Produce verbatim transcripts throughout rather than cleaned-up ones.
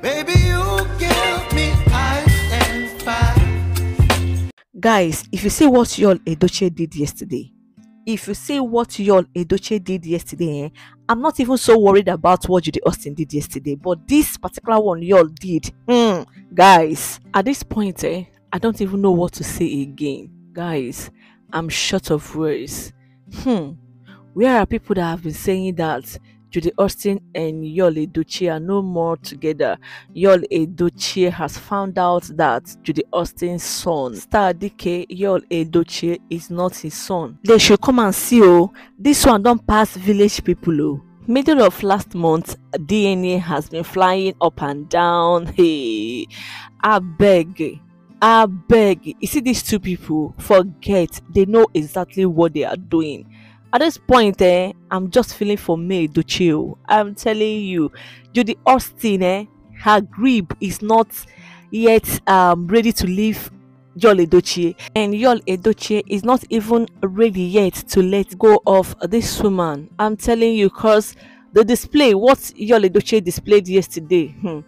Baby, you give me ice and fire. Guys, if you see what Yul Edochie did yesterday, if you see what Yul Edochie did yesterday, eh, I'm not even so worried about what Judy Austin did yesterday, but this particular one Yul did. Mm, guys, at this point, eh, I don't even know what to say again. Guys, I'm short of words. Hmm. Where are people that have been saying that Judy Austin and Yul Edochie are no more together? Yul Edochie has found out that Judy Austin's son, Star D K, Yul Edochie, is not his son. They should come and see, oh, this one don't pass village people, oh. Middle of last month, D N A has been flying up and down. Hey, I beg. I beg. You see these two people, forget. They know exactly what they are doing. At this point, eh, I'm just feeling for May Edochie. I'm telling you, Judy Austin, eh, her grip is not yet um, ready to leave Yul Edochie, and Yul Edochie is not even ready yet to let go of this woman. I'm telling you, cause the display, what Yul Edochie displayed yesterday. Hmm.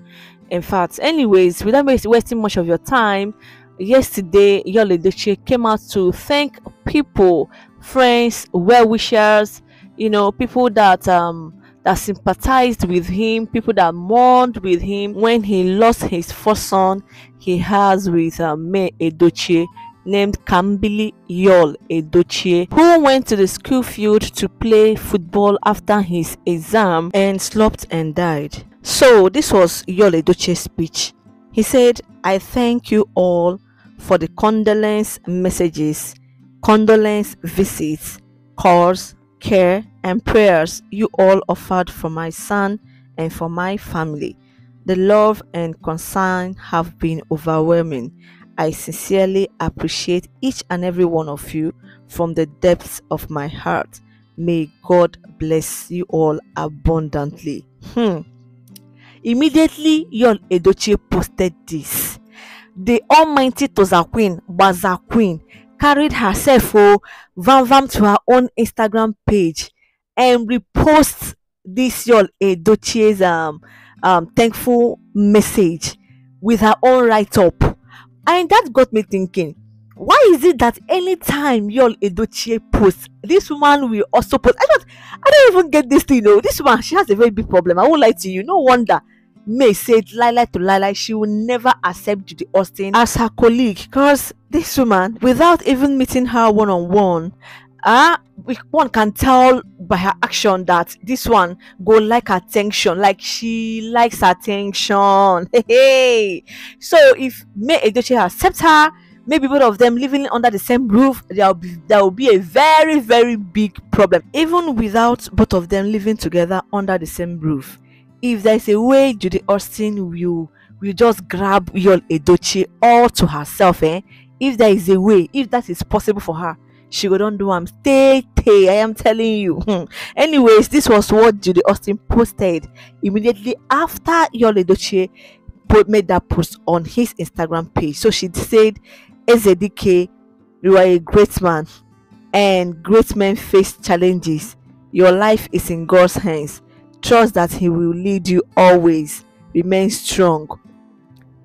In fact, anyways, without wasting much of your time, yesterday Yul Edochie came out to thank people, friends, well-wishers, you know, people that um that sympathized with him, people that mourned with him when he lost his first son he has with uh, May Edochie, named Kambili Yul Edochie, who went to the school field to play football after his exam and slept and died. So this was Yul Edochie's speech. He said, "I thank you all for the condolence messages, condolence visits, calls, care, and prayers you all offered for my son and for my family. The love and concern have been overwhelming. I sincerely appreciate each and every one of you from the depths of my heart. May God bless you all abundantly." Hmm. Immediately Yul Edochie posted this, the almighty Tozaqueen, Bazaqueen, carried herself oh, vam vam to her own Instagram page and reposts this Yul Edochie's um, um thankful message with her own write-up. And that got me thinking, why is it that anytime Yul Edochie posts, this woman will also post? I don't, I don't even get this thing. No, this woman, she has a very big problem. I won't lie to you. No wonder May said lie lie to lie lie. She will never accept Judy Austin as her colleague, because this woman, without even meeting her one on one, ah, uh, one can tell by her action that this one go like attention, like she likes attention. Hey, hey. So if May Edochie accepts her, maybe both of them living under the same roof, there will be there will be a very very big problem. Even without both of them living together under the same roof, if there is a way Judy Austin will will just grab Yul Edochie all to herself, eh? If there is a way, if that is possible for her, she go don do am stay stay. I am telling you. Anyways, this was what Judy Austin posted immediately after Yul Edochie made that post on his Instagram page. So she said, "S D K, you are a great man, and great men face challenges. Your life is in God's hands. Trust that He will lead you always. Remain strong."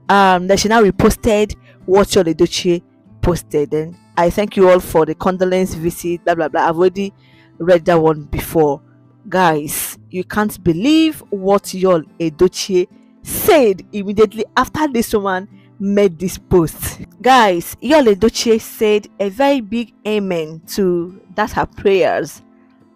Um, then she now reposted what Yul Edochie posted. Then, "I thank you all for the condolence visit, blah blah blah." I've already read that one before. Guys, you can't believe what Yul Edochie said immediately after this woman made this post. Guys, Yul Edochie said a very big amen to that her prayers.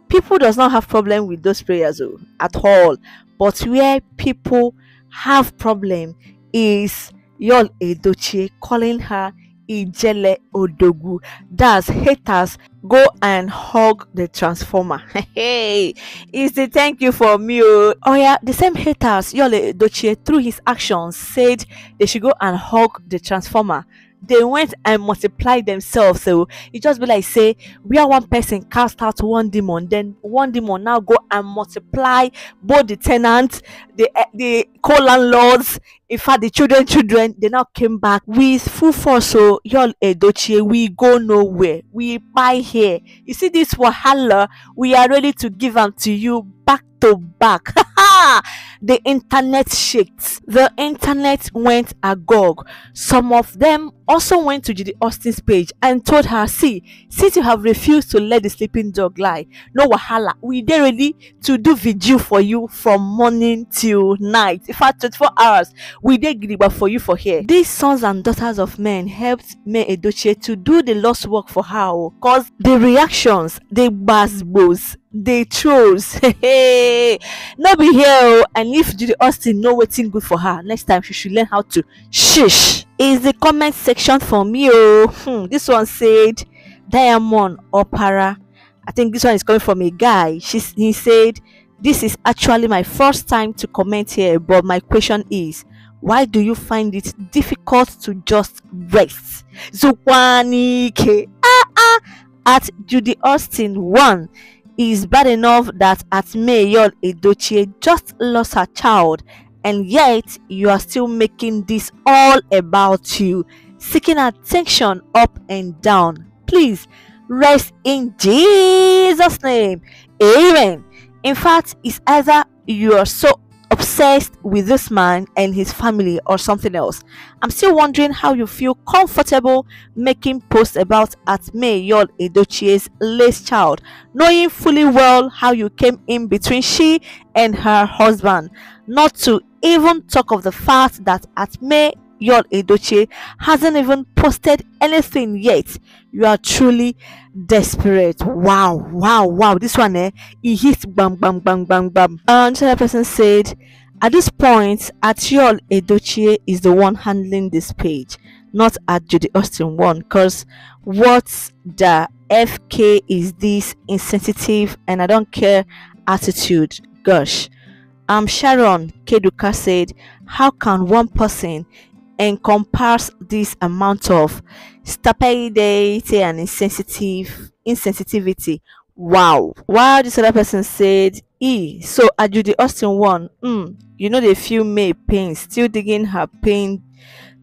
People does not have problem with those prayers oh, at all, but where people have problem is Yul Edochie calling her Ijele Odogu. Does haters go and hug the transformer? Hey, it's the thank you for me. Oh yeah, the same haters Yul Edochie through his actions said they should go and hug the transformer. They went and multiplied themselves. So it just be like say where one person cast out one demon, then one demon now go and multiply both the tenants, the the co-landlords, in fact the children children they now came back with full force. So Yul Edochie, we go nowhere, we buy here. You see this wahala, we are ready to give them to you back to back. The internet shaked. The internet went agog. Some of them also went to Judy Austin's page and told her, see, since you have refused to let the sleeping dog lie, no wahala, we dey ready to do vigil for you from morning till night. In fact, twenty-four hours, we dey gidigba for you for here. These sons and daughters of men helped May Edochie to do the lost work for her, cause the reactions, the basbos, the trolls, hey, no be here. And if Judy Austin know wetin good for her, next time she should learn how to shish. Is the comment section for me? Oh, hmm, this one said diamond opera. I think this one is coming from a guy. She's he said, this is actually my first time to comment here, but my question is, why do you find it difficult to just rest? Zukwani K ah ah at Judy Austin one. Is bad enough that at May Yul Edochie just lost her child, and yet you are still making this all about you, seeking attention up and down. Please rest in Jesus' name. Amen. In fact, it's either you are so obsessed with this man and his family or something else. I'm still wondering how you feel comfortable making posts about at May Yul Edochie's late child, knowing fully well how you came in between she and her husband, not to even talk of the fact that at May Yul Edochie hasn't even posted anything yet. You are truly desperate. Wow, wow, wow. This one, eh? It hits bam, bam, bam, bam, bam. And the person said, at this point, at Yul Edochie is the one handling this page, not at Judy Austin one, because what the F K is this insensitive and I don't care attitude? Gosh. Um, Sharon Keduka said, how can one person encompass this amount of stupidity and insensitive insensitivity? Wow. While this other person said, e so at Judy Austin one, mm, you know the few May pain, still digging her pain.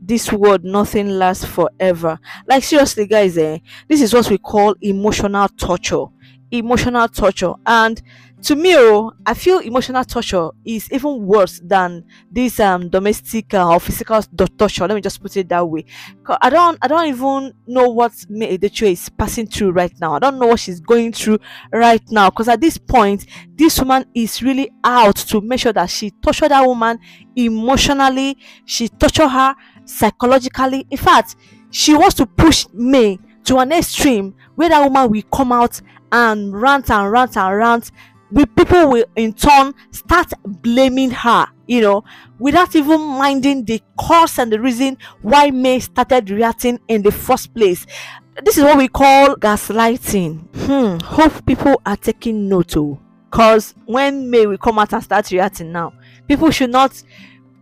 This world, nothing lasts forever. Like seriously, guys, eh? This is what we call emotional torture. Emotional torture. And to me, oh, I feel emotional torture is even worse than this um domestic uh, or physical torture. Let me just put it that way. I don't, I don't even know what May Edochie is passing through right now. I don't know what she's going through right now. Because at this point, this woman is really out to make sure that she tortured that woman emotionally. She tortured her psychologically. In fact, she wants to push May to an extreme where that woman will come out and rant and rant and rant. We people will in turn start blaming her, you know, without even minding the cause and the reason why May started reacting in the first place. This is what we call gaslighting. Hmm. Hope people are taking note too, because when May will come out and start reacting now, people should not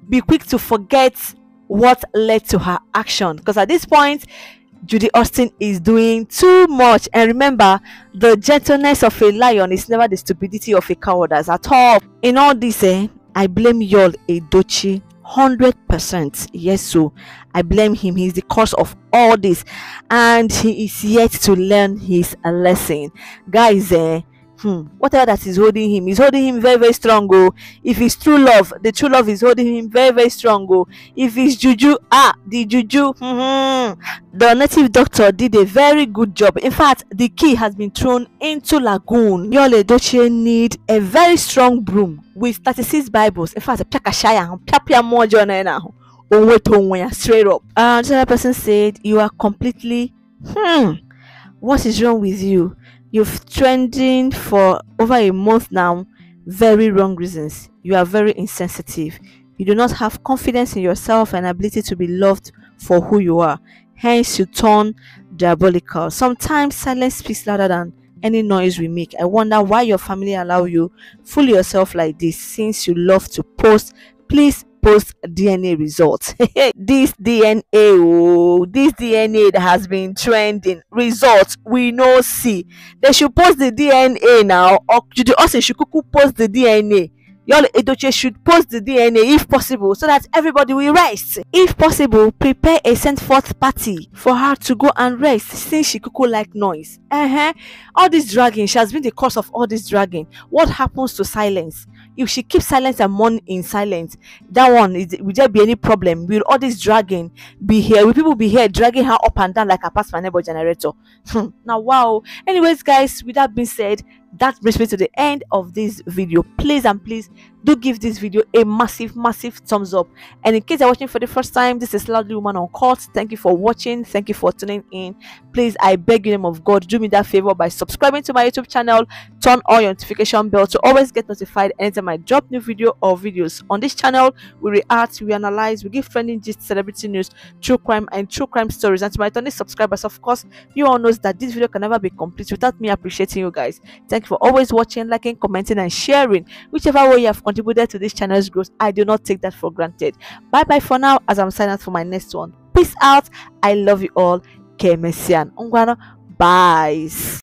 be quick to forget what led to her action, because at this point Judy Austin is doing too much. And remember, the gentleness of a lion is never the stupidity of a cowardice at all. In all this, eh, I blame Yul Edochie one hundred percent. Yes, so I blame him. He's the cause of all this, and he is yet to learn his lesson, guys. eh Hmm. Whatever that is holding him is holding him very, very strong. Oh, if it's true love, the true love is holding him very, very strong. Oh, if it's juju, ah, the juju, mm-hmm. The native doctor did a very good job. In fact, the key has been thrown into lagoon. Yul Edochie need a very strong broom with thirty-six Bibles. In fact, straight up. And another person said, you are completely hmm. What is wrong with you? You've trending for over a month now. Very wrong reasons. You are very insensitive. You do not have confidence in yourself and ability to be loved for who you are. Hence, you turn diabolical. Sometimes silence speaks louder than any noise we make. I wonder why your family allow you fool yourself like this. Since you love to post, please post D N A results. This D N A, oh, this D N A that has been trending, results we no see. They should post the D N A now, or Judy Austin should post the D N A. Yul Edochie should post the D N A if possible so that everybody will rest. If possible, prepare a sent-forth party for her to go and rest since she cuckoo like noise. Uh-huh. All this dragging, she has been the cause of all this dragging. What happens to silence? If she keeps silence and mourn in silence, that one, is, will there be any problem? Will all this dragging be here? Will people be here dragging her up and down like a past Fanebo generator? Now, wow. Anyways, guys, with that being said, that brings me to the end of this video. Please and please do give this video a massive massive thumbs up, and in case you're watching for the first time, this is Loudly Woman Uncut. Thank you for watching, thank you for tuning in. Please, I beg you in the name of God, do me that favor by subscribing to my YouTube channel. Turn on your notification bell to always get notified anytime I drop new video or videos on this channel. We react, we analyze, we give trending gist, celebrity news, true crime and true crime stories. And to my twenty subscribers, of course, you all knows that this video can never be complete without me appreciating you guys. Thank for always watching, liking, commenting and sharing. Whichever way you have contributed to this channel's growth, I do not take that for granted. Bye bye for now, as I'm signing out for my next one. Peace out. I love you all. K Messian. Bye.